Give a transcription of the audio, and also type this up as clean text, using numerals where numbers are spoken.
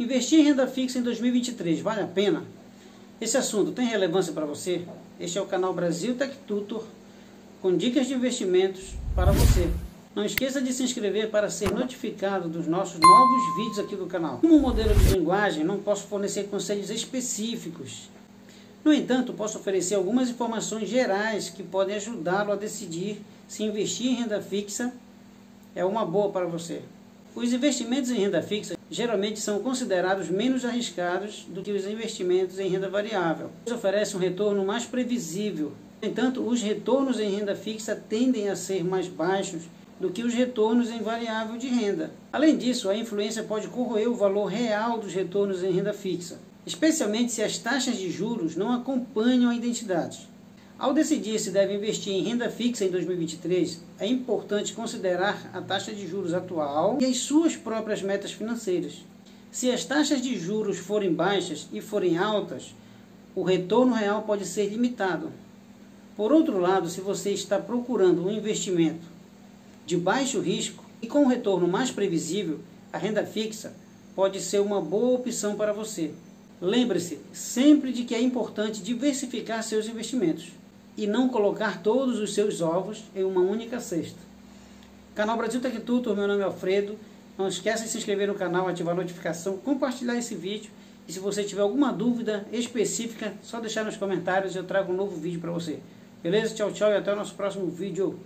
Investir em renda fixa em 2023, vale a pena? Esse assunto tem relevância para você? Este é o canal Brasil Tech Tutor, com dicas de investimentos para você. Não esqueça de se inscrever para ser notificado dos nossos novos vídeos aqui do canal. Como modelo de linguagem, não posso fornecer conselhos específicos. No entanto, posso oferecer algumas informações gerais que podem ajudá-lo a decidir se investir em renda fixa é uma boa para você. Os investimentos em renda fixa geralmente são considerados menos arriscados do que os investimentos em renda variável. Eles oferecem um retorno mais previsível. No entanto, os retornos em renda fixa tendem a ser mais baixos do que os retornos em variável de renda. Além disso, a influência pode corroer o valor real dos retornos em renda fixa, especialmente se as taxas de juros não acompanham a identidade. Ao decidir se deve investir em renda fixa em 2023, é importante considerar a taxa de juros atual e as suas próprias metas financeiras. Se as taxas de juros forem baixas e forem altas, o retorno real pode ser limitado. Por outro lado, se você está procurando um investimento de baixo risco e com um retorno mais previsível, a renda fixa pode ser uma boa opção para você. Lembre-se sempre de que é importante diversificar seus investimentos e não colocar todos os seus ovos em uma única cesta. Canal Brasil Tech Tutor, meu nome é Alfredo. Não esqueça de se inscrever no canal, ativar a notificação, compartilhar esse vídeo. E se você tiver alguma dúvida específica, só deixar nos comentários e eu trago um novo vídeo para você. Beleza? Tchau, tchau e até o nosso próximo vídeo.